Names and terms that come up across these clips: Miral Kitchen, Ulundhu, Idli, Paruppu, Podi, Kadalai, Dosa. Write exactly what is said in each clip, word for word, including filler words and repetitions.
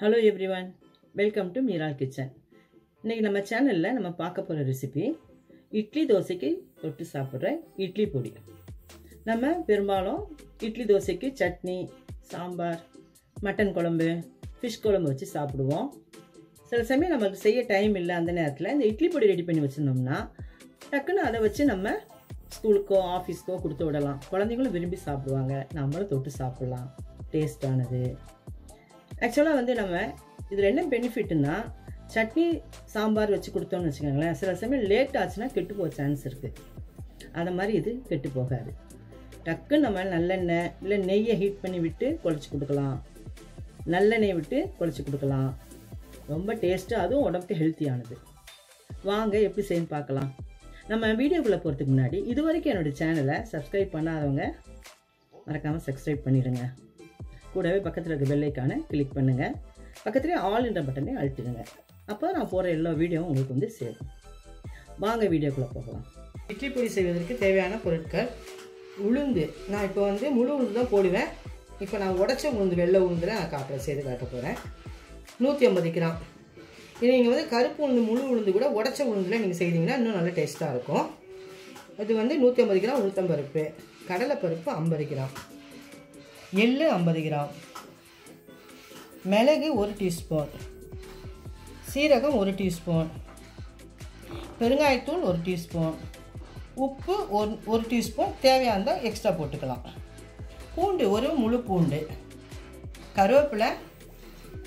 Hello everyone, welcome to Miral Kitchen. Today we will see a recipe Idli dosa ki tottu saapidra idli podi. Nama perumbalum idli dosa ki chutney, sambar, mutton kolambu, fish kolambu vechi saapiduvom. Sila samayam namakku seiya time illa andha nerathila indha idli podi ready panni vechirundhomna takkana adha vechi nama school ko office ko kuduthu vidalam. Kulandaigalum virumbi saapiduvanga, namalum tottu saapidala. Taste aanadhu. Actually vandha nama idhula enna benefit na Chutney sambar vechi kudutonu vechukanga sila samayam late aachna kettu po chance irukku adha mari idu kettu pogadu takku nama nallenna illa neyya heat panni vittu kolichu kudukalam nalleney vittu kolichu kudukalam romba taste adhu odukku healthy aanadhu vaanga eppadi sein paakalam nama video ku la poradhukku munadi iduvaraikku enoda channel la subscribe pannadavanga marakama subscribe pannirunga கூடவே பக்கத்துல இருக்க bell icon ஐ click பண்ணுங்க பக்கத்துல all என்ற பட்டனை அழுத்துங்க அப்போ நான் போற எல்லா வீடியோவும் உங்களுக்கு வந்து சேரும் வாங்க வீடியோக்குள்ள போகலாம் இட்லி பொடி செய்வதற்கு தேவையான பொருட்கள் உளுந்து நான் இப்போ வந்து முழு உளுந்து தான் போடுவேன் இப்போ நான் உடைச்ச உளுந்து வெள்ளை உளுந்து நான் காப்ற செய்து காட்ட போறேன் நூற்று ஐம்பது கிராம் இது நீங்க வந்து கருப்பு உளுந்து முழு உளுந்து கூட உடைச்ச உளுந்துல நீங்க செய்தீங்கன்னா இன்னும் நல்ல டேஸ்டா இருக்கும் இது வந்து நூற்று ஐம்பது கிராம் உளுத்தம் பருப்பு கடலை பருப்பு ஐம்பது கிராம் எள்ளு ஐம்பது கிராம் மிளகு ஒரு டீஸ்பூன் சீரகம் ஒரு டீஸ்பூன் பெருங்காயத்தூள் ஒரு டீஸ்பூன் உப்பு ஒரு டீஸ்பூன் தேவையானதை எக்ஸ்ட்ரா போட்டுக்கலாம் பூண்டு ஒரு முழு பூண்டு கருவேப்பிலை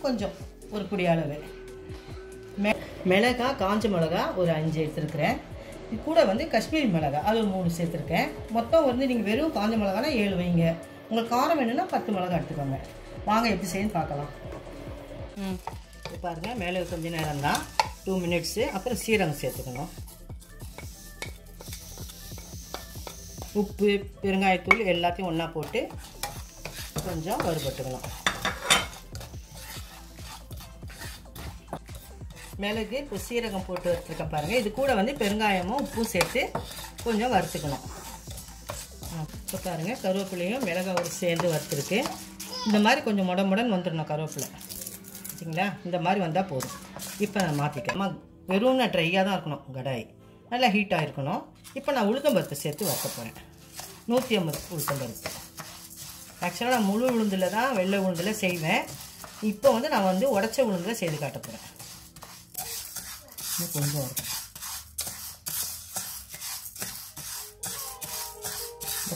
கொஞ்சம் ஒரு பிடி அளவு மிளகாய் காஞ்ச மிளகாய் ஒரு அஞ்சு எடுத்துக்கிறேன் இது கூட வந்து காஷ்மீரி மிளகாய் அது மூணு சேர்த்துக்கிறேன் மொத்தம் வந்து நீங்கள் வெறும் காஞ்ச மிளகாய்னா ஏழு வைங்க உங்களுக்கு காரம் வேணும்னா பத்து மிளகாய் எடுத்துக்கோங்க வாங்க எப்படி செய்யணும் பார்க்கலாம் ம் பாருங்க மேலே கொஞ்சம் நேரம் தான் டூ மினிட்ஸ் அப்புறம் சீரகம் சேர்த்துக்கணும் உப்பு பெருங்காயத்தூள் எல்லாத்தையும் ஒண்ணா போட்டு கொஞ்சம் வறுபட்டுக்கலாம் மிளகு இப்போ சீரகம் போட்டு வச்சிருக்க பாருங்க இது கூட வந்து பெருங்காயமும் உப்பும் சேர்த்து கொஞ்சம் வறுத்துக்கணும் இப்போ பாருங்கள் கருவேப்பிலையும் மிளகாய் ஒரு சேர்ந்து வறுத்துருக்கு இந்த மாதிரி கொஞ்சம் முட முடன் வந்துடணும் கருவேப்பிலை சரிங்களா இந்த மாதிரி வந்தால் போதும் இப்போ நான் மாற்றிக்கிறேன் வெறும் நான் ட்ரையாக தான் இருக்கணும் கடாய் நல்லா ஹீட்டாக இருக்கணும் இப்போ நான் உளுத்தம் பருப்பு சேர்த்து வறுக்க போகிறேன் நூற்றி ஐம்பது உளுத்தம் பருப்பு ஆக்சுவலாக நான் முழு உளுந்தில் தான் வெள்ளை உளுந்தில் செய்வேன் இப்போ வந்து நான் வந்து உடச்ச உளுந்தில் செய்து காட்ட போகிறேன் கொஞ்சம் வறுக்கும்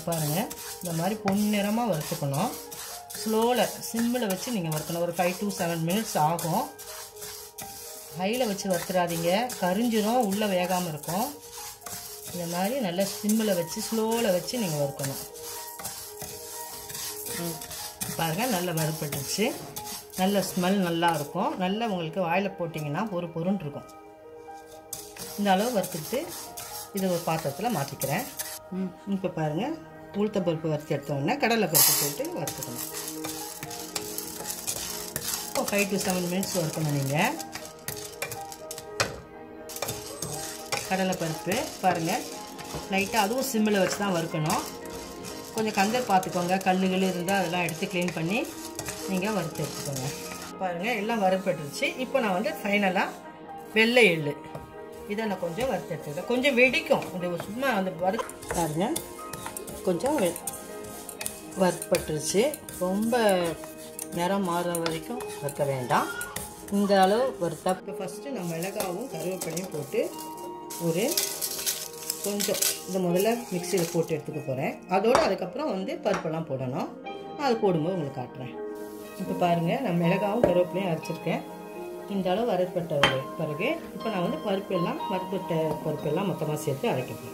பாருங்க இந்த மாதிரி பொன்னிறமாக வறுத்துக்கணும் ஸ்லோவில் சிம்மில் வச்சு நீங்கள் வறுக்கணும் ஒரு ஃபைவ் டு செவன் மினிட்ஸ் ஆகும் ஹையில் வச்சு வறுத்துடாதீங்க கரிஞ்சிரும் உள்ளே வேகாமல் இருக்கும் இந்த மாதிரி நல்லா சிம்மில் வச்சு ஸ்லோவில் வச்சு நீங்கள் வறுக்கணும் பாருங்கள் நல்லா வறுப்பட்டுச்சு நல்ல ஸ்மெல் நல்லா இருக்கும் நல்லா உங்களுக்கு வாயில் போட்டிங்கன்னா ஒரு பொருள் இருக்கும் இந்த அளவு வறுத்துட்டு இது ஒரு பாத்திரத்தில் மாற்றிக்கிறேன் ம் இப்போ பாருங்கள் உளுத்தம் பருப்பு வறுத்து எடுத்தோடனே கடலை பருப்பு போட்டு வறுத்துக்கணும் இப்போ ஃபைவ் டு செவன் மினிட்ஸ் வறுக்கணும் நீங்கள் கடலை பருப்பு பாருங்கள் லைட்டாக அதுவும் சிம்மில் வச்சு தான் வறுக்கணும் கொஞ்சம் கந்தர் பார்த்துக்கோங்க கல்லுகள் இருந்தால் அதெல்லாம் எடுத்து க்ளீன் பண்ணி நீங்கள் வறுத்து எடுத்துக்கோங்க பாருங்கள் எல்லாம் வறுப்பட்டுருச்சு இப்போ நான் வந்து ஃபைனலாக வெள்ளை எள்ளு இதை நான் கொஞ்சம் வறுத்து எடுத்துக்கிறேன் கொஞ்சம் வெடிக்கும் இந்த சும்மா அந்த வறு பாருங்க கொஞ்சம் வறுப்பட்டுருச்சு ரொம்ப நிறம் மாறுற வரைக்கும் வறுக்க வேண்டாம் இந்த அளவு வறுத்தா இப்போ ஃபஸ்ட்டு நான் மிளகாவும் கருவேப்பிலையும் போட்டு ஒரு கொஞ்சம் இந்த முதல்ல மிக்சியில் போட்டு எடுத்துக்க போகிறேன் அதோடு அதுக்கப்புறம் வந்து பருப்பெல்லாம் போடணும் நான் அது போடும்போது உங்களுக்கு காட்டுறேன் இப்போ பாருங்கள் நான் மிளகாவும் கருவேப்பிலையும் அரைச்சிருக்கேன் இந்த அளவு வறுப்பட்ட பிறகு இப்போ நான் வந்து பருப்பெல்லாம் வறுப்பட்ட பருப்பெல்லாம் மொத்தமாக சேர்த்து அரைக்கிறேன்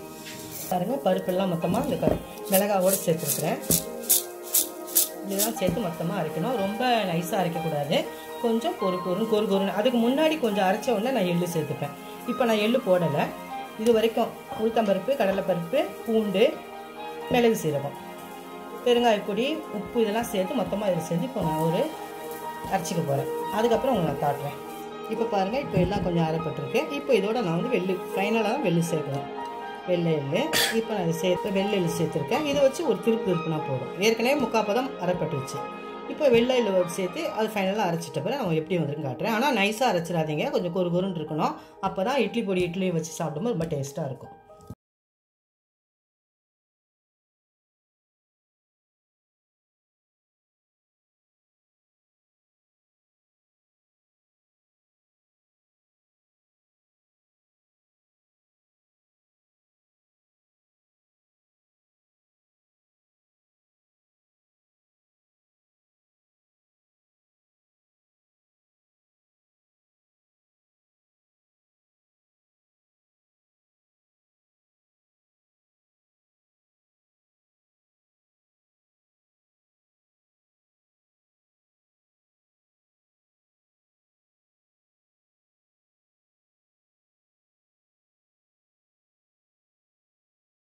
பாருங்கள் பருப்பெல்லாம் மொத்தமாக இந்த கரு மிளகாவோடு சேர்த்துருக்குறேன் இதெல்லாம் சேர்த்து மொத்தமாக அரைக்கணும் ரொம்ப நைஸாக அரைக்கக்கூடாது கொஞ்சம் கொரு கொரு கொரு கொருன்னு அதுக்கு முன்னாடி கொஞ்சம் அரைச்ச உடனே நான் எள்ளு சேர்த்துப்பேன் இப்போ நான் எள்ளு போடலை இது வரைக்கும் உளுத்தம்பருப்பு கடலைப்பருப்பு பூண்டு மிளகு சீரகம் பெருங்காயப்பொடி உப்பு இதெல்லாம் சேர்த்து மொத்தமாக இதை சேர்த்து இப்போ நான் ஒரு அரைச்சிக்க போகிறேன் அதுக்கப்புறம் உங்களை நான் காட்டுறேன் இப்போ பாருங்கள் இப்போ எல்லாம் கொஞ்சம் அரைப்பட்டிருக்கு இப்போ இதோட நான் வந்து வெள்ளு ஃபைனலாக தான் வெள்ளு சேர்க்கணும் வெள்ளை எள்ளு இப்போ நான் சேர்த்து வெள்ளை எள்ளு சேர்த்துருக்கேன் இதை வச்சு ஒரு திருப்பு திருப்புனா போதும் ஏற்கனவே முக்காப்பதம் அரைப்பட்டுருச்சு இப்போ வெள்ளாயில் சேர்த்து அது ஃபைனலாக அரைச்சிட்ட பிறகு நான் எப்படி வந்துருன்னு காட்டுறேன். ஆனால் நைஸாக அரைச்சிடாதீங்க, கொஞ்சம் கொரு கொருன்னு இருக்கணும். அப்போ தான் இட்லி பொடி இட்லியை வச்சு சாப்பிடும்போது ரொம்ப டேஸ்ட்டாக இருக்கும்.